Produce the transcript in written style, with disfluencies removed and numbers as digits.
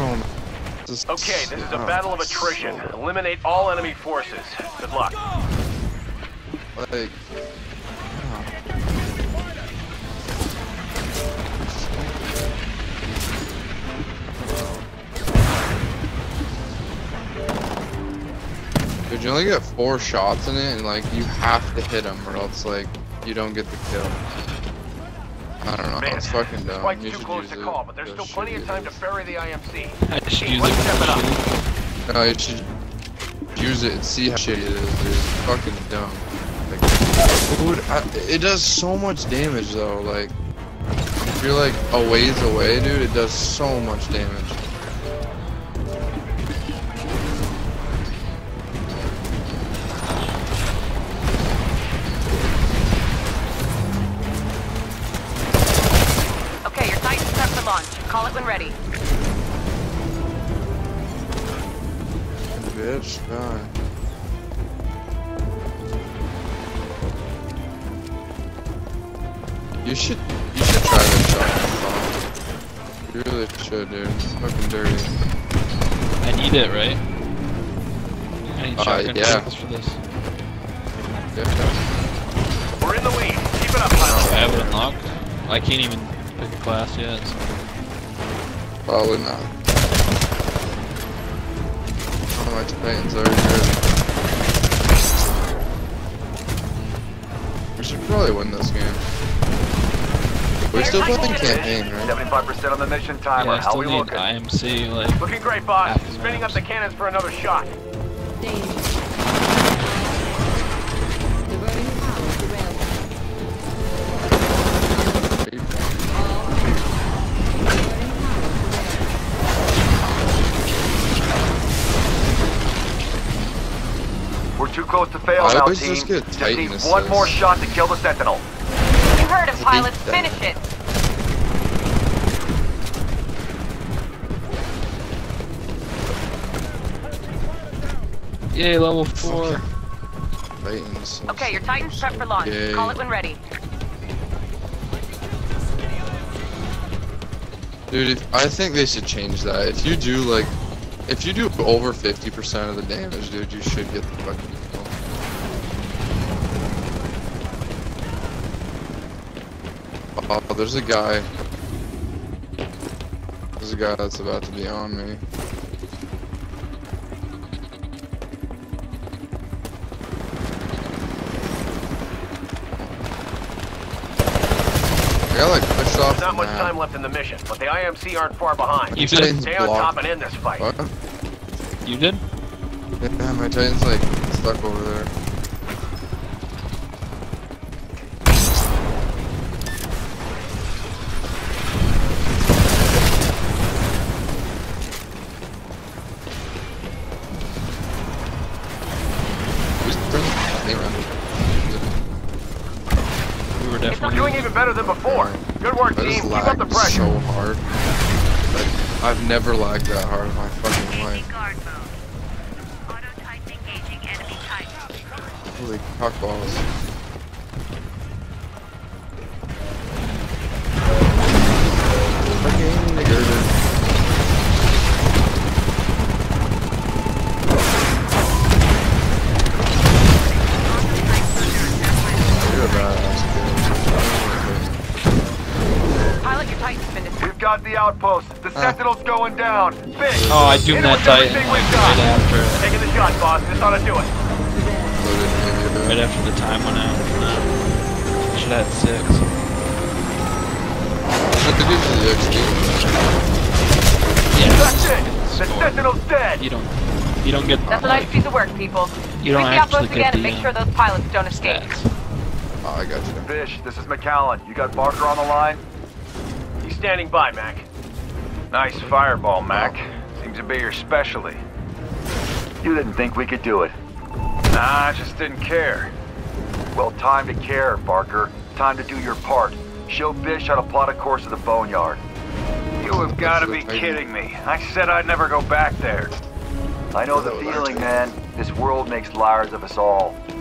so much. Okay, this is a battle of attrition. Eliminate all enemy forces. Good luck. Like... Dude, you only get 4 shots in it, and like you have to hit them, or else like you don't get the kill. I don't know. Man, it's fucking dumb. Quite too close to call, but there's still plenty of time to ferry the IMC. Let's step it up. No, you should use it and see how shitty it is. It's fucking dumb. Like, dude, it does so much damage though. Like, if you're like a ways away, dude, it does so much damage. Call it when ready. Bitch, die. You should try this shot. You really should, dude. It's fucking dirty. I need it, right? I need shotgun rifles for this. Yeah. We're in the lead. Keep it up, pilot. I have it unlocked. I can't even pick a class yet. Probably not. Oh, my Titans are good. We should probably win this game. We're still playing campaign, right? 75% on the mission timer. Yeah, how we looking? IMC, like, looking great, boss. Spinning up the cannons for another shot. Too close to fail now, team. Just need one more shot to kill the Sentinel. You heard him, pilots. Finish it. Yay, level 4. Titans. Okay, your Titans prep for launch. Yay. Call it when ready. Dude, I think they should change that. If you do like, if you do over 50% of the damage, dude, you should get the fucking kill. Oh, there's a guy. There's a guy that's about to be on me. I got like pushed off. There's not much time left in the mission, but the IMC aren't far behind. You did. Stay on top and end this fight. What? You did? Yeah, my Titan's like stuck over there. We're doing even better than before. Good work, team. Keep up the pressure. So hard. Like, I've never lagged that hard in my fucking life. Holy cockballs. Fucking nigger, dude. You're a badass, dude. Pilot, your Titan's finished. We've got the outpost. The Sentinel's going down. Bish! Oh, I doomed that Titan. Taking the shot, boss. This ought to do it. Right after the time went out. Should have had 6. Yeah. That's it! The Sentinel's dead! You don't get... That's a nice piece of work, people. You don't actually get the... and make sure those pilots don't escape. Oh, I got you. Bish, this is McAllen. You got Barker on the line? He's standing by, Mac. Nice fireball, Mac. Oh. Seems to be your specialty. You didn't think we could do it. Nah, I just didn't care. Well, time to care, Barker. Time to do your part. Show Bish how to plot a course of the Boneyard. You have got to be kidding me. I said I'd never go back there. I know the feeling, man. This world makes liars of us all.